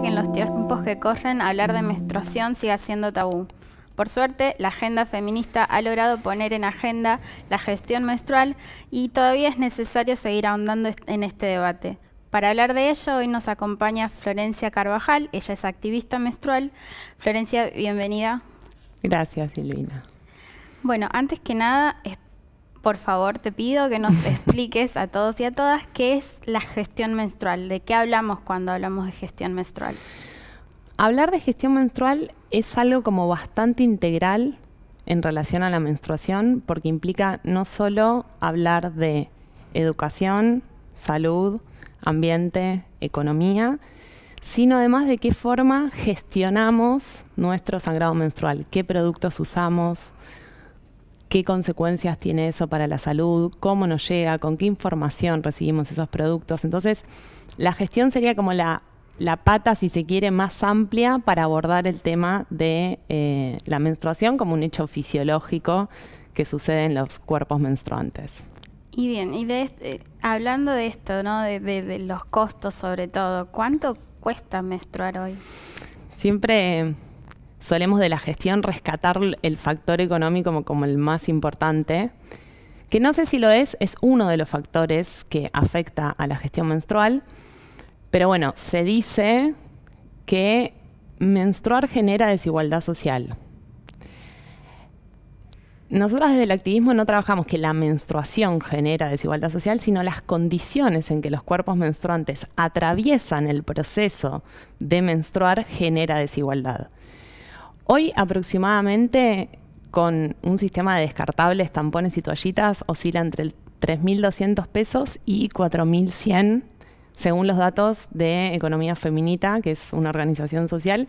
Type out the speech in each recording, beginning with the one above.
triste que en los tiempos que corren hablar de menstruación siga siendo tabú. Por suerte, la agenda feminista ha logrado poner en agenda la gestión menstrual y todavía es necesario seguir ahondando en este debate. Para hablar de ello, hoy nos acompaña Florencia Carbajal, ella es activista menstrual. Florencia, bienvenida. Gracias, Silvina. Bueno, antes que nada, por favor, te pido que nos expliques a todos y a todas qué es la gestión menstrual, de qué hablamos cuando hablamos de gestión menstrual. Hablar de gestión menstrual es algo como bastante integral en relación a la menstruación, porque implica no solo hablar de educación, salud, ambiente, economía, sino además de qué forma gestionamos nuestro sangrado menstrual, qué productos usamos, qué consecuencias tiene eso para la salud, cómo nos llega, con qué información recibimos esos productos. Entonces, la gestión sería como la pata, si se quiere, más amplia para abordar el tema de la menstruación como un hecho fisiológico que sucede en los cuerpos menstruantes. Y bien, y hablando de esto, ¿no? de los costos sobre todo, ¿cuánto cuesta menstruar hoy? Siempre solemos de la gestión rescatar el factor económico como el más importante, que no sé si lo es uno de los factores que afecta a la gestión menstrual, pero bueno, se dice que menstruar genera desigualdad social. Nosotras desde el activismo no trabajamos que la menstruación genera desigualdad social, sino las condiciones en que los cuerpos menstruantes atraviesan el proceso de menstruar genera desigualdad. Hoy aproximadamente, con un sistema de descartables, tampones y toallitas, oscila entre 3.200 pesos y 4.100, según los datos de Economía Feminita, que es una organización social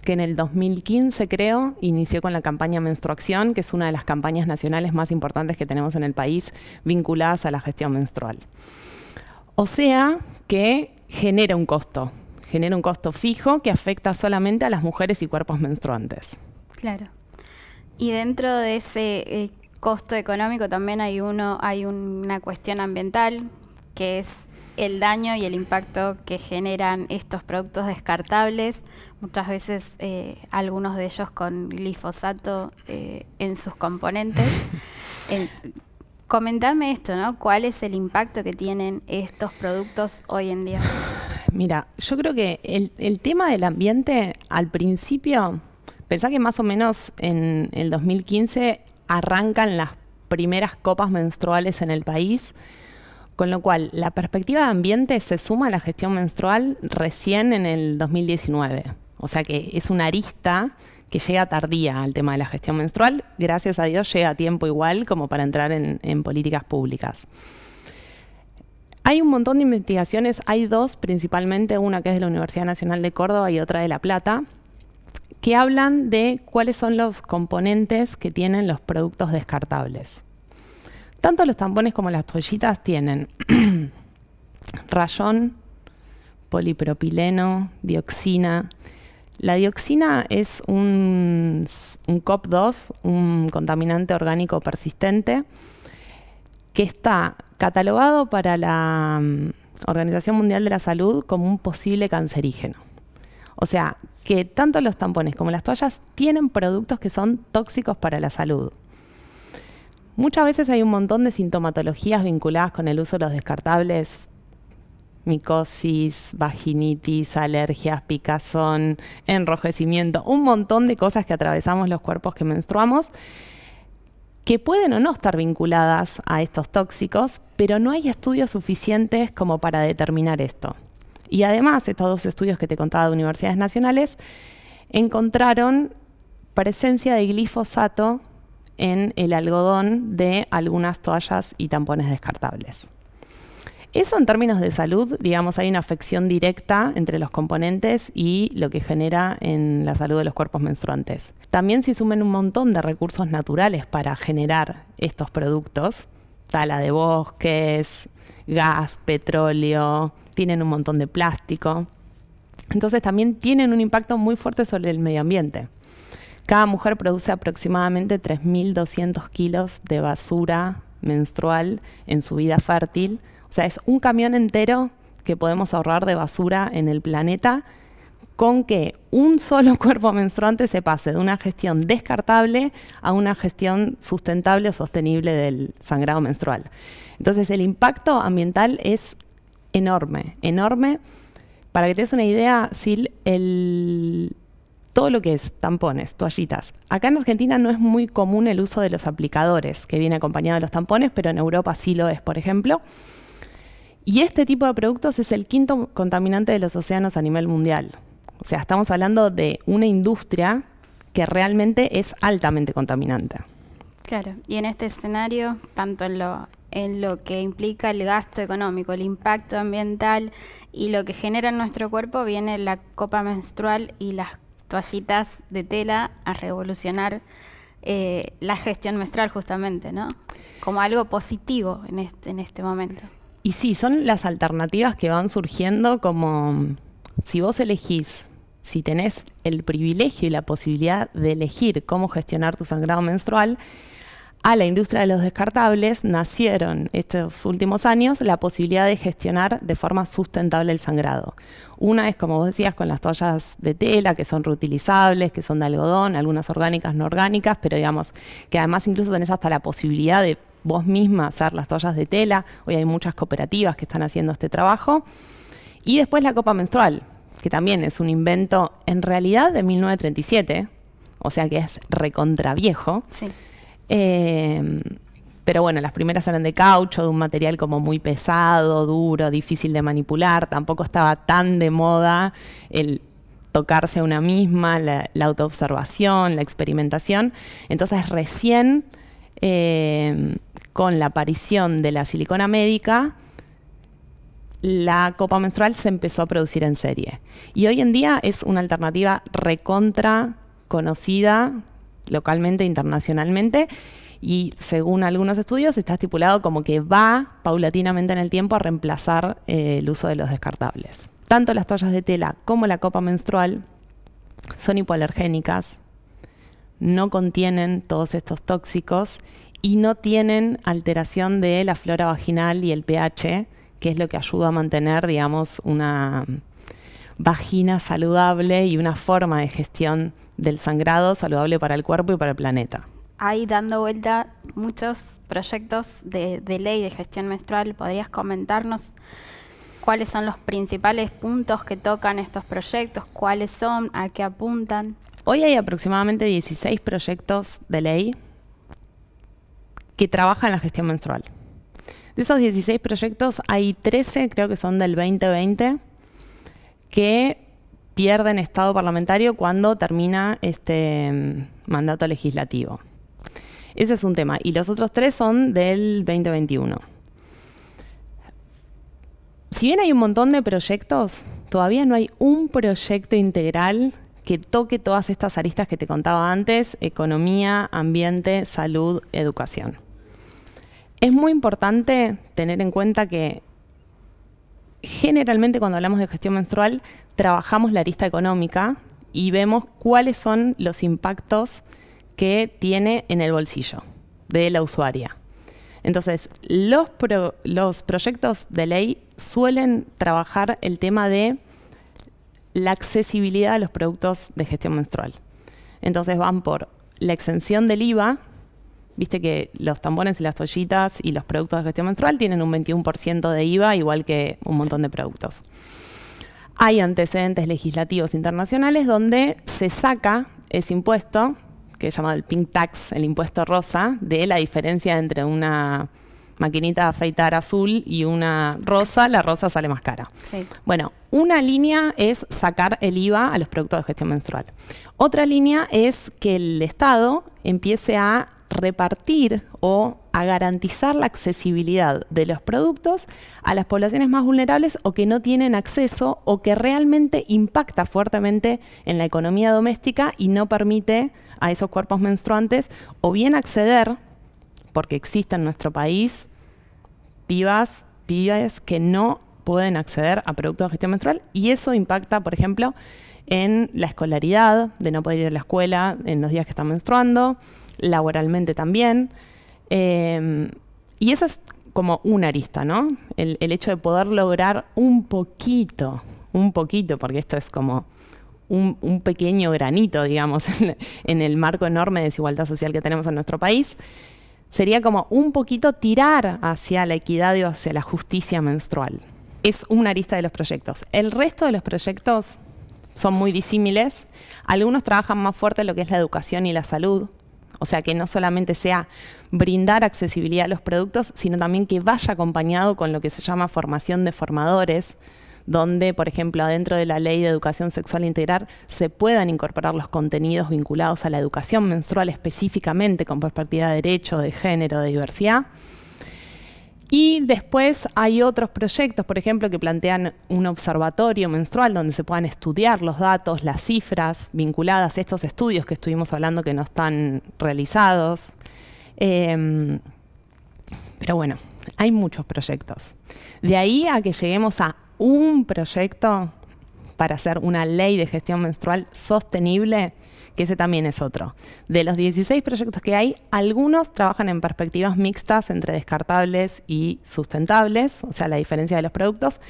que en el 2015, creo, inició con la campaña Menstruación, que es una de las campañas nacionales más importantes que tenemos en el país vinculadas a la gestión menstrual. O sea que genera un costo fijo que afecta solamente a las mujeres y cuerpos menstruantes. Claro. Y dentro de ese costo económico también hay una cuestión ambiental, que es el daño y el impacto que generan estos productos descartables, muchas veces algunos de ellos con glifosato en sus componentes. Comentame esto, ¿no? ¿Cuál es el impacto que tienen estos productos hoy en día? Mira, yo creo que el tema del ambiente, al principio, pensá que más o menos en el 2015 arrancan las primeras copas menstruales en el país, con lo cual la perspectiva de ambiente se suma a la gestión menstrual recién en el 2019. O sea que es una arista que llega tardía al tema de la gestión menstrual. Gracias a Dios llega a tiempo igual como para entrar en políticas públicas. Hay un montón de investigaciones, hay dos principalmente, una que es de la Universidad Nacional de Córdoba y otra de La Plata, que hablan de cuáles son los componentes que tienen los productos descartables. Tanto los tampones como las toallitas tienen rayón, polipropileno, dioxina. La dioxina es un COP2, un contaminante orgánico persistente, que está catalogado para la Organización Mundial de la Salud como un posible cancerígeno. O sea, que tanto los tampones como las toallas tienen productos que son tóxicos para la salud. Muchas veces hay un montón de sintomatologías vinculadas con el uso de los descartables: micosis, vaginitis, alergias, picazón, enrojecimiento, un montón de cosas que atravesamos los cuerpos que menstruamos, que pueden o no estar vinculadas a estos tóxicos, pero no hay estudios suficientes como para determinar esto. Y además, estos dos estudios que te contaba de universidades nacionales encontraron presencia de glifosato en el algodón de algunas toallas y tampones descartables. Eso, en términos de salud, digamos, hay una afección directa entre los componentes y lo que genera en la salud de los cuerpos menstruantes. También se sumen un montón de recursos naturales para generar estos productos: tala de bosques, gas, petróleo, tienen un montón de plástico. Entonces también tienen un impacto muy fuerte sobre el medio ambiente. Cada mujer produce aproximadamente 3.200 kilos de basura menstrual en su vida fértil. O sea, es un camión entero que podemos ahorrar de basura en el planeta con que un solo cuerpo menstruante se pase de una gestión descartable a una gestión sustentable o sostenible del sangrado menstrual. Entonces, el impacto ambiental es enorme, enorme. Para que te des una idea, Sil, todo lo que es tampones, toallitas. Acá en Argentina no es muy común el uso de los aplicadores que viene acompañado de los tampones, pero en Europa sí lo es, por ejemplo. Y este tipo de productos es el quinto contaminante de los océanos a nivel mundial. O sea, estamos hablando de una industria que realmente es altamente contaminante. Claro, y en este escenario, tanto en lo que implica el gasto económico, el impacto ambiental y lo que genera en nuestro cuerpo, viene la copa menstrual y las toallitas de tela a revolucionar la gestión menstrual justamente, ¿no? Como algo positivo en este momento. Y sí, son las alternativas que van surgiendo como... Si vos elegís, si tenés el privilegio y la posibilidad de elegir cómo gestionar tu sangrado menstrual, a la industria de los descartables nacieron estos últimos años la posibilidad de gestionar de forma sustentable el sangrado. Una es, como vos decías, con las toallas de tela, que son reutilizables, que son de algodón, algunas orgánicas, no orgánicas, pero digamos que además incluso tenés hasta la posibilidad de vos misma hacer las toallas de tela. Hoy hay muchas cooperativas que están haciendo este trabajo. Y después la copa menstrual, que también es un invento en realidad de 1937, o sea que es recontraviejo. Sí. Pero bueno, las primeras eran de caucho, de un material como muy pesado, duro, difícil de manipular. Tampoco estaba tan de moda el tocarse a una misma, la autoobservación, la experimentación. Entonces recién con la aparición de la silicona médica, la copa menstrual se empezó a producir en serie. Y hoy en día es una alternativa recontra conocida localmente e internacionalmente, y según algunos estudios está estipulado como que va paulatinamente en el tiempo a reemplazar el uso de los descartables. Tanto las toallas de tela como la copa menstrual son hipoalergénicas, no contienen todos estos tóxicos y no tienen alteración de la flora vaginal y el pH, que es lo que ayuda a mantener, digamos, una vagina saludable y una forma de gestión del sangrado saludable para el cuerpo y para el planeta. Hay dando vuelta muchos proyectos de ley de gestión menstrual. ¿Podrías comentarnos cuáles son los principales puntos que tocan estos proyectos? ¿Cuáles son? ¿A qué apuntan? Hoy hay aproximadamente 16 proyectos de ley que trabajan la gestión menstrual. De esos 16 proyectos hay 13, creo que son del 2020, que pierden estado parlamentario cuando termina este mandato legislativo. Ese es un tema. Y los otros 3 son del 2021. Si bien hay un montón de proyectos, todavía no hay un proyecto integral que toque todas estas aristas que te contaba antes: economía, ambiente, salud, educación. Es muy importante tener en cuenta que generalmente cuando hablamos de gestión menstrual trabajamos la arista económica y vemos cuáles son los impactos que tiene en el bolsillo de la usuaria. Entonces, los proyectos de ley suelen trabajar el tema de la accesibilidad a los productos de gestión menstrual. Entonces van por la exención del IVA. Viste que los tampones y las toallitas y los productos de gestión menstrual tienen un 21% de IVA, igual que un montón de productos. Hay antecedentes legislativos internacionales donde se saca ese impuesto, que es llamado el pink tax, el impuesto rosa, de la diferencia entre una maquinita de afeitar azul y una rosa. La rosa sale más cara. Sí. Bueno, una línea es sacar el IVA a los productos de gestión menstrual. Otra línea es que el Estado empiece a repartir o a garantizar la accesibilidad de los productos a las poblaciones más vulnerables o que no tienen acceso o que realmente impacta fuertemente en la economía doméstica y no permite a esos cuerpos menstruantes o bien acceder, porque existe en nuestro país pibas, pibes que no pueden acceder a productos de gestión menstrual, y eso impacta, por ejemplo, en la escolaridad, de no poder ir a la escuela en los días que están menstruando, laboralmente también. Y eso es como una arista, ¿no? El hecho de poder lograr un poquito, porque esto es como un pequeño granito, digamos, en el marco enorme de desigualdad social que tenemos en nuestro país, sería como un poquito tirar hacia la equidad o hacia la justicia menstrual. Es una arista de los proyectos. El resto de los proyectos son muy disímiles. Algunos trabajan más fuerte en lo que es la educación y la salud. O sea, que no solamente sea brindar accesibilidad a los productos, sino también que vaya acompañado con lo que se llama formación de formadores, donde, por ejemplo, adentro de la Ley de Educación Sexual Integral se puedan incorporar los contenidos vinculados a la educación menstrual específicamente con perspectiva de derecho, de género, de diversidad. Y después hay otros proyectos, por ejemplo, que plantean un observatorio menstrual donde se puedan estudiar los datos, las cifras vinculadas a estos estudios que estuvimos hablando que no están realizados. Pero bueno, hay muchos proyectos. De ahí a que lleguemos a un proyecto para hacer una ley de gestión menstrual sostenible, que ese también es otro. De los 16 proyectos que hay, algunos trabajan en perspectivas mixtas entre descartables y sustentables, o sea, la diferencia de los productos,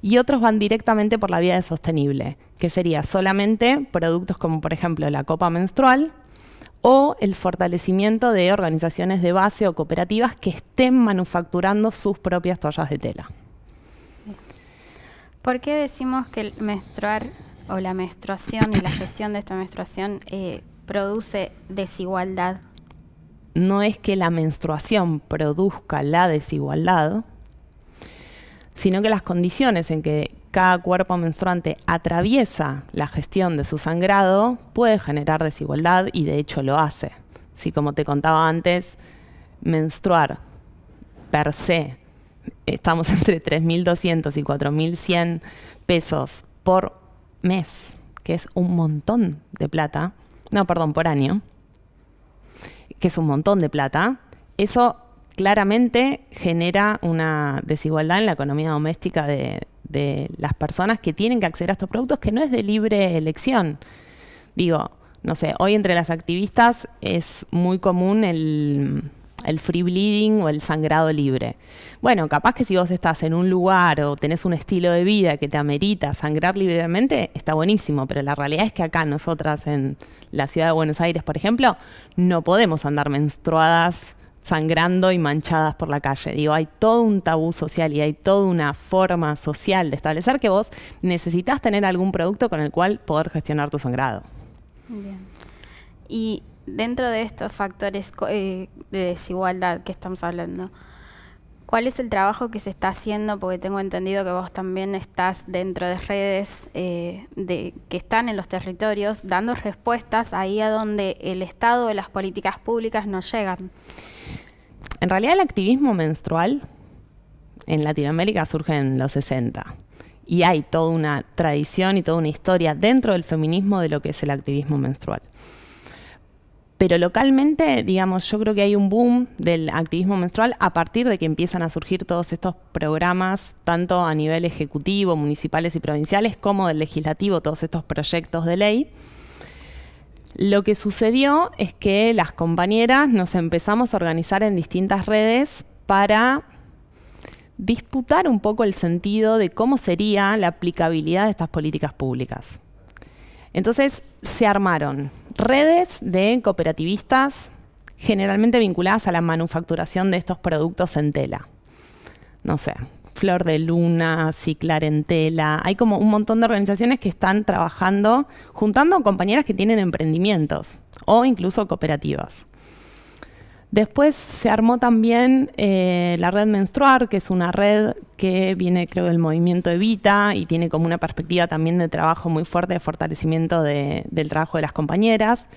y otros van directamente por la vía de sostenible, que sería solamente productos como, por ejemplo, la copa menstrual o el fortalecimiento de organizaciones de base o cooperativas que estén manufacturando sus propias toallas de tela. ¿Por qué decimos que el menstruar o la menstruación y la gestión de esta menstruación produce desigualdad? No es que la menstruación produzca la desigualdad, sino que las condiciones en que cada cuerpo menstruante atraviesa la gestión de su sangrado puede generar desigualdad y de hecho lo hace. Si, como te contaba antes, menstruar per se, estamos entre 3.200 y 4.100 pesos por mes, que es un montón de plata. No, perdón, por año, que es un montón de plata. Eso claramente genera una desigualdad en la economía doméstica de las personas que tienen que acceder a estos productos, que no es de libre elección. Digo, no sé, hoy entre las activistas es muy común el free bleeding o el sangrado libre. Bueno, capaz que si vos estás en un lugar o tenés un estilo de vida que te amerita sangrar libremente, está buenísimo, pero la realidad es que acá nosotras en la ciudad de Buenos Aires, por ejemplo, no podemos andar menstruadas, sangrando y manchadas por la calle. Digo, hay todo un tabú social y hay toda una forma social de establecer que vos necesitás tener algún producto con el cual poder gestionar tu sangrado. Bien. Y dentro de estos factores de desigualdad que estamos hablando, ¿cuál es el trabajo que se está haciendo? Porque tengo entendido que vos también estás dentro de redes que están en los territorios dando respuestas ahí a donde el Estado o las políticas públicas no llegan. En realidad el activismo menstrual en Latinoamérica surge en los 60. Y hay toda una tradición y toda una historia dentro del feminismo de lo que es el activismo menstrual. Pero localmente, digamos, yo creo que hay un boom del activismo menstrual a partir de que empiezan a surgir todos estos programas, tanto a nivel ejecutivo, municipales y provinciales, como del legislativo, todos estos proyectos de ley. Lo que sucedió es que las compañeras nos empezamos a organizar en distintas redes para disputar un poco el sentido de cómo sería la aplicabilidad de estas políticas públicas. Entonces se armaron redes de cooperativistas generalmente vinculadas a la manufacturación de estos productos en tela. No sé, Flor de Luna, Ciclar en Tela. Hay como un montón de organizaciones que están trabajando, juntando compañeras que tienen emprendimientos o incluso cooperativas. Después se armó también la Red Menstruar, que es una red que viene, creo, del Movimiento Evita y tiene como una perspectiva también de trabajo muy fuerte, de fortalecimiento del trabajo de las compañeras.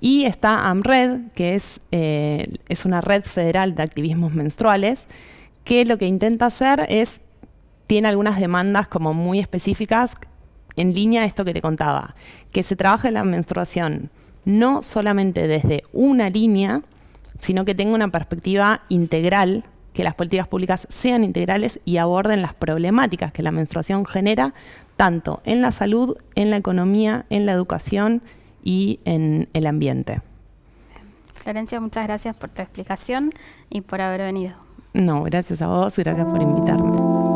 Y está AMRED, que es una red federal de activismos menstruales, que lo que intenta hacer es, tiene algunas demandas como muy específicas en línea a esto que te contaba, que se trabaje la menstruación no solamente desde una línea, sino que tenga una perspectiva integral, que las políticas públicas sean integrales y aborden las problemáticas que la menstruación genera, tanto en la salud, en la economía, en la educación y en el ambiente. Florencia, muchas gracias por tu explicación y por haber venido. No, gracias a vos, gracias por invitarme.